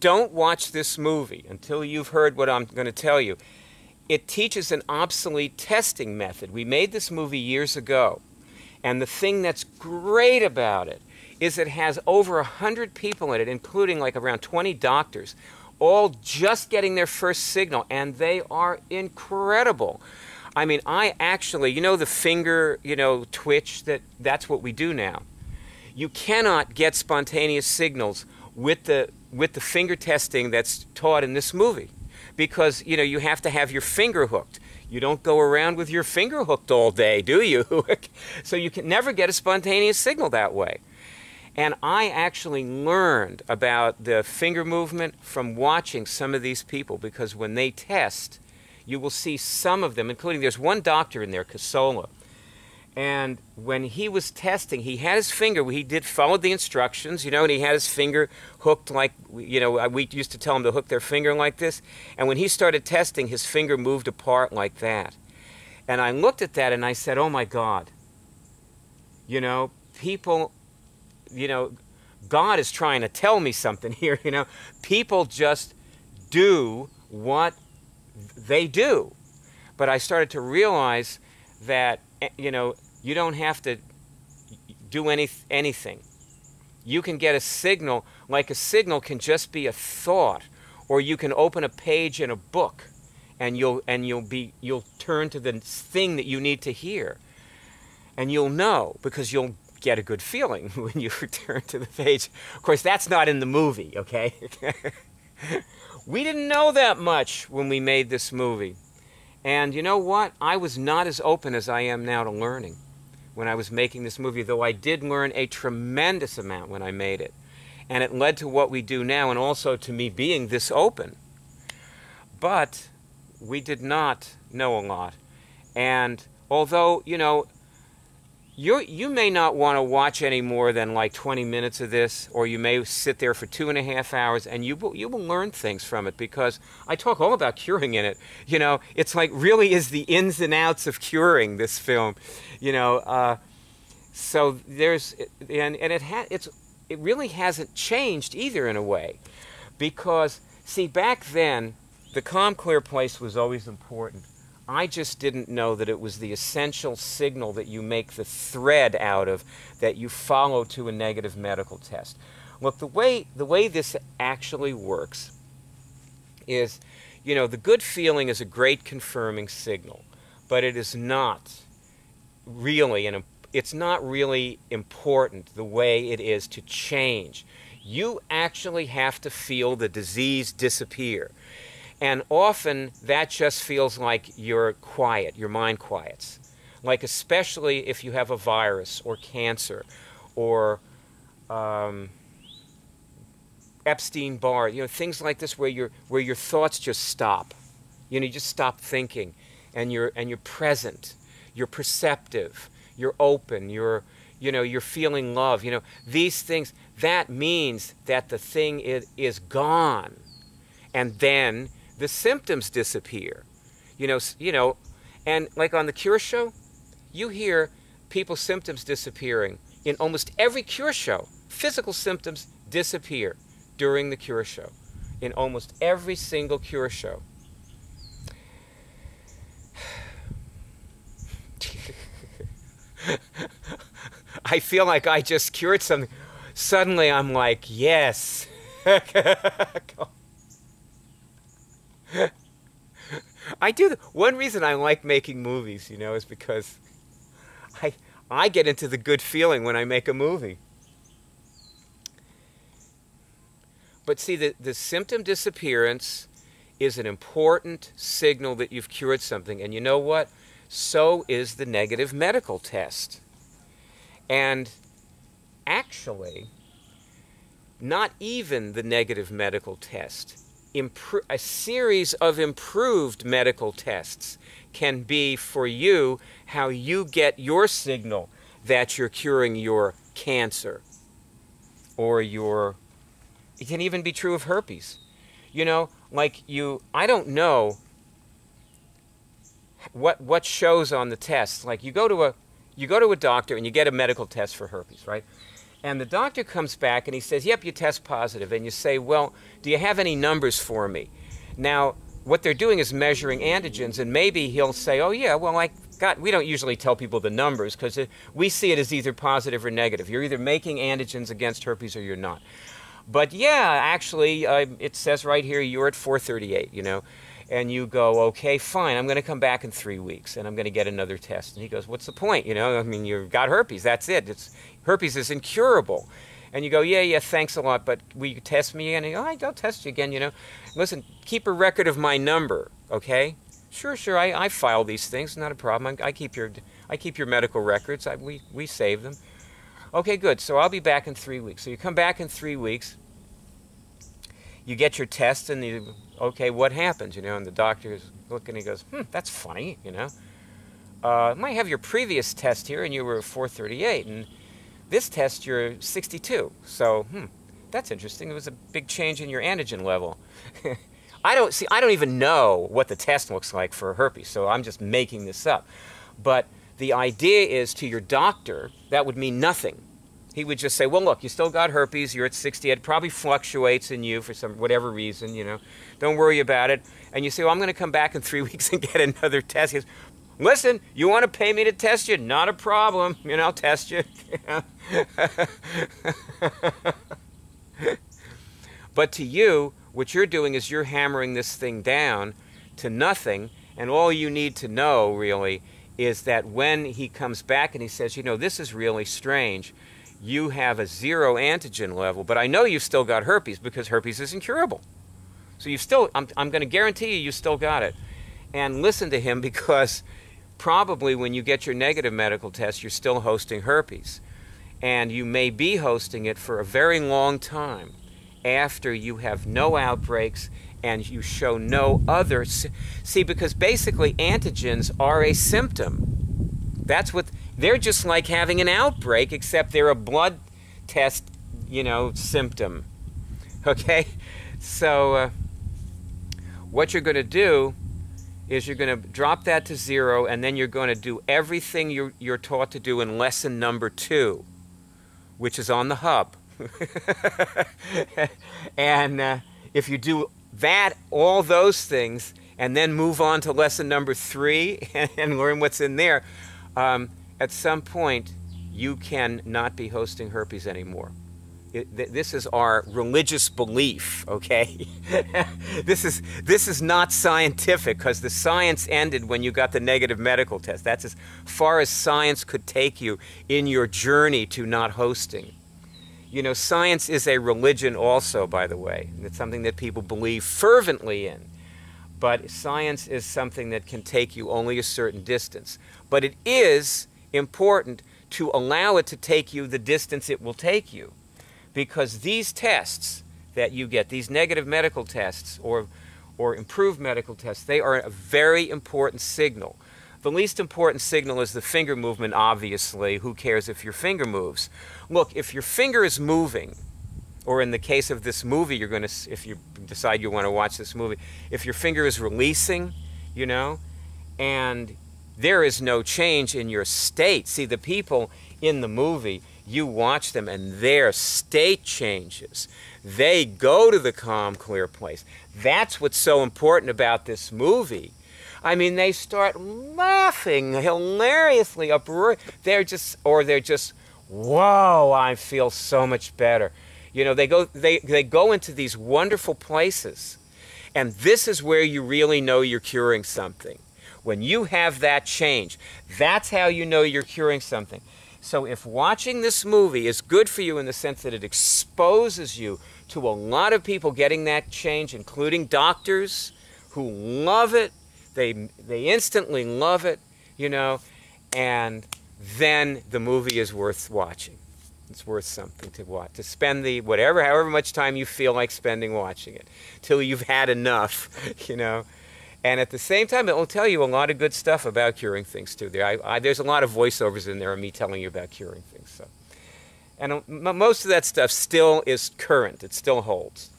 Don't watch this movie until you've heard what I'm going to tell you. It teaches an obsolete testing method. We made this movie years ago, and the thing that's great about it is it has over 100 people in it, including like around 20 doctors, all just getting their first signal, and they are incredible. I mean, I actually, you know, the finger, you know, twitch, that's what we do now. You cannot get spontaneous signals with the finger testing that's taught in this movie, because, you know, you have to have your finger hooked. You don't go around with your finger hooked all day, do you? So you can never get a spontaneous signal that way. And I actually learned about the finger movement from watching some of these people, because when they test, you will see some of them, including there's one doctor in there, Kasola, and when he was testing, he had his finger, he followed the instructions, you know, and he had his finger hooked like, you know, we used to tell him to hook their finger like this, and when he started testing, his finger moved apart like that. And I looked at that and I said, oh my God, you know, people, you know, God is trying to tell me something here, you know. People just do what they do. But I started to realize that, you know, you don't have to do anything. You can get a signal, like a signal can just be a thought, or you can open a page in a book and you'll turn to the thing that you need to hear. And you'll know, because you'll get a good feeling when you return to the page. Of course, that's not in the movie, okay? We didn't know that much when we made this movie. And you know what? I was not as open as I am now to learning when I was making this movie, though I did learn a tremendous amount when I made it. And it led to what we do now, and also to me being this open. But we did not know a lot. And although, you know, you may not want to watch any more than like 20 minutes of this, or you may sit there for 2.5 hours, and you will learn things from it, because I talk all about curing in it. You know, it's like really is the ins and outs of curing, this film. You know, so there's, and it really hasn't changed either in a way, because see, back then the calm, clear place was always important. I just didn't know that it was the essential signal that you make the thread out of, that you follow to a negative medical test. Look, the way this actually works is, you know, the good feeling is a great confirming signal, but it is not really, and it's not really important the way it is to change. You actually have to feel the disease disappear. And often that just feels like you're quiet, your mind quiets. Like especially if you have a virus or cancer or Epstein-Barr, you know, things like this where your thoughts just stop. You know, you just stop thinking, and you're present, you're perceptive, you're open, you're feeling love, you know, these things. That means that the thing is gone. And then the symptoms disappear, you know, and like on the Cure Show, you hear people's symptoms disappearing. In almost every Cure Show, physical symptoms disappear during the Cure Show, in almost every single Cure Show. I feel like I just cured something. Suddenly I'm like, yes. I do. One reason I like making movies, you know, is because I get into the good feeling when I make a movie. But see, the symptom disappearance is an important signal that you've cured something. And you know what? So is the negative medical test. And actually, not even the negative medical test. A series of improved medical tests can be for you how you get your signal that you're curing your cancer, or your, it can even be true of herpes. You know, like I don't know what shows on the test. Like you go to a doctor and you get a medical test for herpes, right? And the doctor comes back and he says, yep, you test positive. And you say, well, do you have any numbers for me? Now, what they're doing is measuring antigens, and maybe he'll say, oh, yeah, well, I got, we don't usually tell people the numbers because we see it as either positive or negative. You're either making antigens against herpes or you're not. But, yeah, actually, it says right here you're at 438, you know. And you go, okay, fine, I'm going to come back in 3 weeks, and I'm going to get another test. And he goes, what's the point? You know, I mean, you've got herpes. That's it. Herpes is incurable. And you go, yeah, yeah, thanks a lot, but will you test me again? And you go, all right, I'll test you again, you know. Listen, keep a record of my number, okay? Sure, sure, I file these things, not a problem. I keep your medical records. We save them. Okay, good, so I'll be back in 3 weeks. So you come back in 3 weeks. You get your test, and you, okay, what happens, you know? And the doctor is looking, he goes, that's funny, you know. I might have your previous test here, and you were 438, and this test you're 62. So, that's interesting. It was a big change in your antigen level. I don't even know what the test looks like for herpes, so I'm just making this up. But the idea is, to your doctor, that would mean nothing. He would just say, well, look, you still got herpes, you're at 60, it probably fluctuates in you for some whatever reason, you know, don't worry about it. And you say, well, I'm going to come back in 3 weeks and get another test. He goes, listen, you want to pay me to test you? Not a problem, you know, I'll test you. But to you, what you're doing is you're hammering this thing down to nothing, and all you need to know, really, is that when he comes back and he says, you know, this is really strange, you have a zero antigen level, but I know you've still got herpes because herpes is incurable. So you've still, I'm going to guarantee you, you still got it. And listen to him, because probably when you get your negative medical test, you're still hosting herpes. And you may be hosting it for a very long time after you have no outbreaks and you show no other. See, because basically antigens are a symptom. That's what... They're just like having an outbreak, except they're a blood test, you know, symptom. Okay? So what you're going to do is you're going to drop that to zero, and then you're going to do everything you're taught to do in lesson number 2, which is on the hub. And if you do that, all those things, and then move on to lesson number 3 and learn what's in there, at some point, you can not be hosting herpes anymore. This is our religious belief, okay? This is not scientific, because the science ended when you got the negative medical test. That's as far as science could take you in your journey to not hosting. You know, science is a religion also, by the way. It's something that people believe fervently in. But science is something that can take you only a certain distance. But it is important to allow it to take you the distance it will take you, because these tests that you get, these negative medical tests or improved medical tests, they are a very important signal. The least important signal is the finger movement, obviously. Who cares if your finger moves? Look, if your finger is moving, or in the case of this movie, you're going to, if you decide you want to watch this movie, if your finger is releasing, you know, and there is no change in your state. See, the people in the movie, you watch them and their state changes. They go to the calm, clear place. That's what's so important about this movie. I mean, they start laughing hilariously, uproariously. They're just, whoa, I feel so much better. You know, they go into these wonderful places. And this is where you really know you're curing something. When you have that change, that's how you know you're curing something. So if watching this movie is good for you in the sense that it exposes you to a lot of people getting that change, including doctors who love it, they instantly love it, you know, and then the movie is worth watching. It's worth something to watch, to spend the whatever, however much time you feel like spending watching it, till you've had enough, you know. And at the same time, it will tell you a lot of good stuff about curing things, too. There's a lot of voiceovers in there of me telling you about curing things. So, and most of that stuff still is current. It still holds.